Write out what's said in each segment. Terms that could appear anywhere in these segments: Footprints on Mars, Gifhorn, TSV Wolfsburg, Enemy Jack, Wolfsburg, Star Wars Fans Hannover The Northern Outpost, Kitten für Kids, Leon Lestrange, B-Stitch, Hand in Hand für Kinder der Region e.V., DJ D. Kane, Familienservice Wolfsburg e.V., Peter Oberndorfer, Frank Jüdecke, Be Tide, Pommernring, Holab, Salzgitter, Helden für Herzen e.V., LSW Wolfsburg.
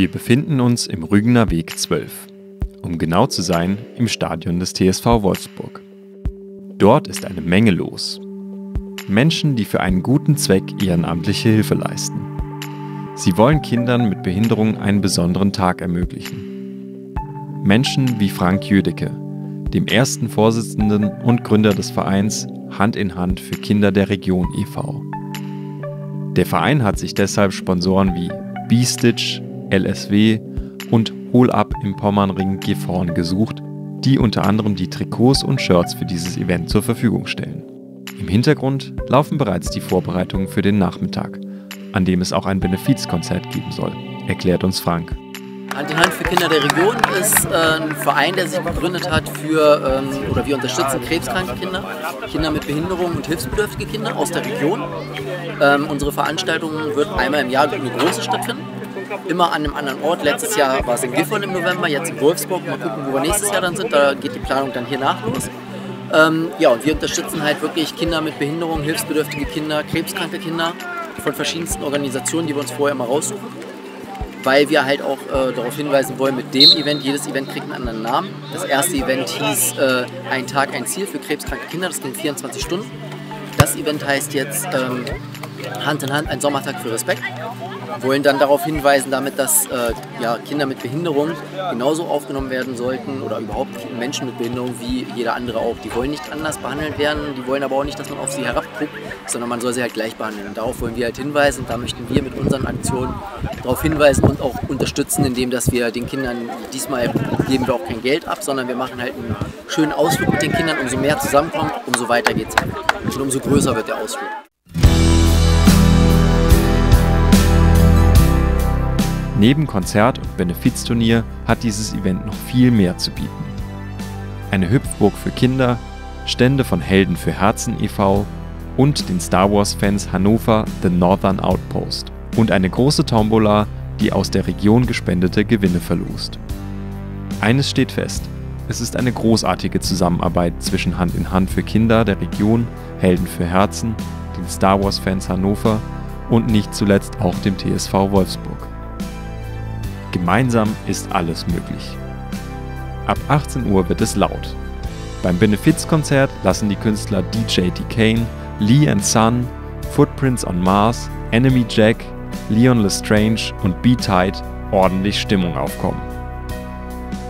Wir befinden uns im Rügener Weg 12, um genau zu sein, im Stadion des TSV Wolfsburg. Dort ist eine Menge los. Menschen, die für einen guten Zweck ehrenamtliche Hilfe leisten. Sie wollen Kindern mit Behinderung einen besonderen Tag ermöglichen. Menschen wie Frank Jüdecke, dem ersten Vorsitzenden und Gründer des Vereins Hand in Hand für Kinder der Region e.V. Der Verein hat sich deshalb Sponsoren wie B-Stitch, LSW und Holab im Pommernring Gifhorn gesucht, die unter anderem die Trikots und Shirts für dieses Event zur Verfügung stellen. Im Hintergrund laufen bereits die Vorbereitungen für den Nachmittag, an dem es auch ein Benefizkonzert geben soll, erklärt uns Frank. Hand in Hand für Kinder der Region ist ein Verein, der sich gegründet hat für, oder wir unterstützen krebskranke Kinder, Kinder mit Behinderung und hilfsbedürftige Kinder aus der Region. Unsere Veranstaltung wird einmal im Jahr eine große stattfinden. Immer an einem anderen Ort. Letztes Jahr war es in Gifhorn im November, jetzt in Wolfsburg. Mal gucken, wo wir nächstes Jahr dann sind. Da geht die Planung dann hier nach los. Ja, und wir unterstützen halt wirklich Kinder mit Behinderung, hilfsbedürftige Kinder, krebskranke Kinder von verschiedensten Organisationen, die wir uns vorher immer raussuchen. Weil wir halt auch darauf hinweisen wollen mit dem Event. Jedes Event kriegt einen anderen Namen. Das erste Event hieß Ein Tag, ein Ziel für krebskranke Kinder. Das ging 24 Stunden. Das Event heißt jetzt Hand in Hand, ein Sommertag für Respekt. Wollen dann darauf hinweisen, damit, dass Kinder mit Behinderung genauso aufgenommen werden sollten oder überhaupt Menschen mit Behinderung wie jeder andere auch. Die wollen nicht anders behandelt werden, die wollen aber auch nicht, dass man auf sie herabguckt, sondern man soll sie halt gleich behandeln. Und darauf wollen wir halt hinweisen, da möchten wir mit unseren Aktionen darauf hinweisen und auch unterstützen, indem dass wir den Kindern, diesmal geben wir auch kein Geld ab, sondern wir machen halt einen schönen Ausflug mit den Kindern. Umso mehr zusammenkommt, umso weiter geht's und umso größer wird der Ausflug. Neben Konzert und Benefizturnier hat dieses Event noch viel mehr zu bieten. Eine Hüpfburg für Kinder, Stände von Helden für Herzen e.V. und den Star Wars Fans Hannover The Northern Outpost und eine große Tombola, die aus der Region gespendete Gewinne verlost. Eines steht fest, es ist eine großartige Zusammenarbeit zwischen Hand in Hand für Kinder der Region, Helden für Herzen, den Star Wars Fans Hannover und nicht zuletzt auch dem TSV Wolfsburg. Gemeinsam ist alles möglich. Ab 18 Uhr wird es laut. Beim Benefizkonzert lassen die Künstler DJ D. Kane, Lee & Son, Footprints on Mars, Enemy Jack, Leon Lestrange und Be Tide ordentlich Stimmung aufkommen.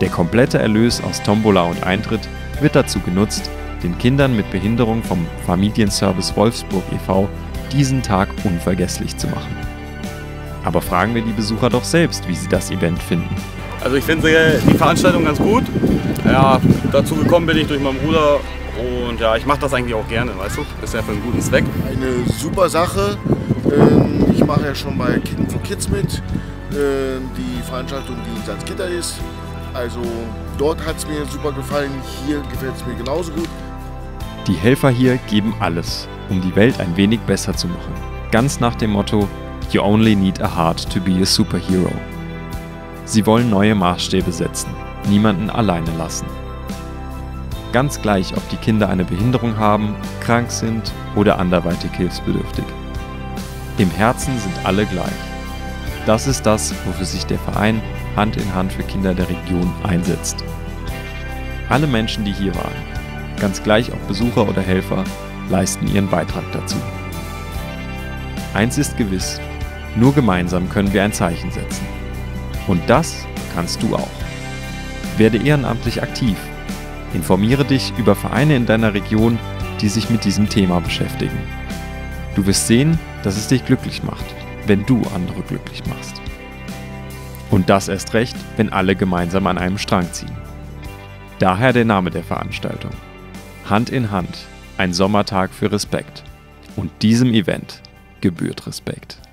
Der komplette Erlös aus Tombola und Eintritt wird dazu genutzt, den Kindern mit Behinderung vom Familienservice Wolfsburg e.V. diesen Tag unvergesslich zu machen. Aber fragen wir die Besucher doch selbst, wie sie das Event finden. Also ich finde die Veranstaltung ganz gut. Ja, dazu gekommen bin ich durch meinen Bruder und ja, ich mache das eigentlich auch gerne, weißt du? Ist ja für einen guten Zweck. Eine super Sache. Ich mache ja schon bei Kitten für Kids mit. Die Veranstaltung, die in Salzgitter ist. Also dort hat es mir super gefallen, hier gefällt es mir genauso gut. Die Helfer hier geben alles, um die Welt ein wenig besser zu machen. Ganz nach dem Motto: You only need a heart to be a superhero. Sie wollen neue Maßstäbe setzen, niemanden alleine lassen. Ganz gleich, ob die Kinder eine Behinderung haben, krank sind oder anderweitig hilfsbedürftig. Im Herzen sind alle gleich. Das ist das, wofür sich der Verein Hand in Hand für Kinder der Region einsetzt. Alle Menschen, die hier waren, ganz gleich ob Besucher oder Helfer, leisten ihren Beitrag dazu. Eins ist gewiss: Nur gemeinsam können wir ein Zeichen setzen. Und das kannst du auch. Werde ehrenamtlich aktiv. Informiere dich über Vereine in deiner Region, die sich mit diesem Thema beschäftigen. Du wirst sehen, dass es dich glücklich macht, wenn du andere glücklich machst. Und das erst recht, wenn alle gemeinsam an einem Strang ziehen. Daher der Name der Veranstaltung: Hand in Hand, ein Sommertag für Respekt. Und diesem Event gebührt Respekt.